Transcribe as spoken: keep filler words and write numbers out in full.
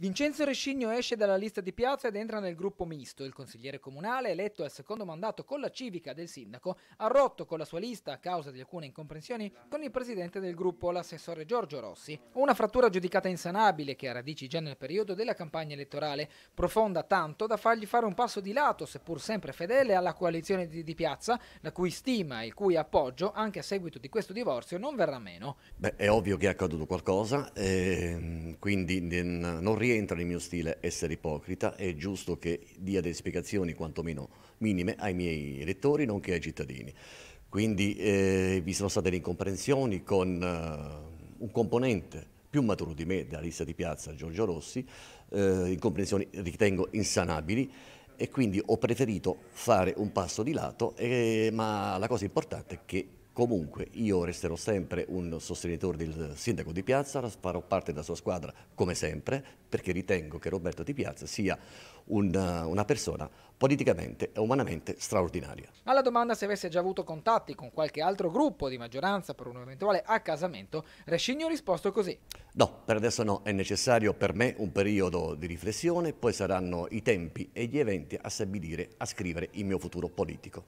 Vincenzo Rescigno esce dalla lista di Piazza ed entra nel gruppo misto. Il consigliere comunale, eletto al secondo mandato con la civica del sindaco, ha rotto con la sua lista, a causa di alcune incomprensioni, con il presidente del gruppo, l'assessore Giorgio Rossi. Una frattura giudicata insanabile che ha radici già nel periodo della campagna elettorale, profonda tanto da fargli fare un passo di lato, seppur sempre fedele alla coalizione di Di Piazza, la cui stima e il cui appoggio, anche a seguito di questo divorzio, non verrà meno. Beh, è ovvio che è accaduto qualcosa, eh, quindi non riesco Entra nel mio stile essere ipocrita, è giusto che dia delle spiegazioni quantomeno minime ai miei elettori nonché ai cittadini. Quindi eh, vi sono state le incomprensioni con eh, un componente più maturo di me della lista di Piazza, Giorgio Rossi, eh, incomprensioni ritengo insanabili e quindi ho preferito fare un passo di lato, eh, ma la cosa importante è che comunque io resterò sempre un sostenitore del sindaco Di Piazza, farò parte della sua squadra come sempre, perché ritengo che Roberto Di Piazza sia una, una persona politicamente e umanamente straordinaria. Alla domanda se avesse già avuto contatti con qualche altro gruppo di maggioranza per un eventuale accasamento, Rescigno ha risposto così. No, per adesso no, è necessario per me un periodo di riflessione, poi saranno i tempi e gli eventi a stabilire, a scrivere il mio futuro politico.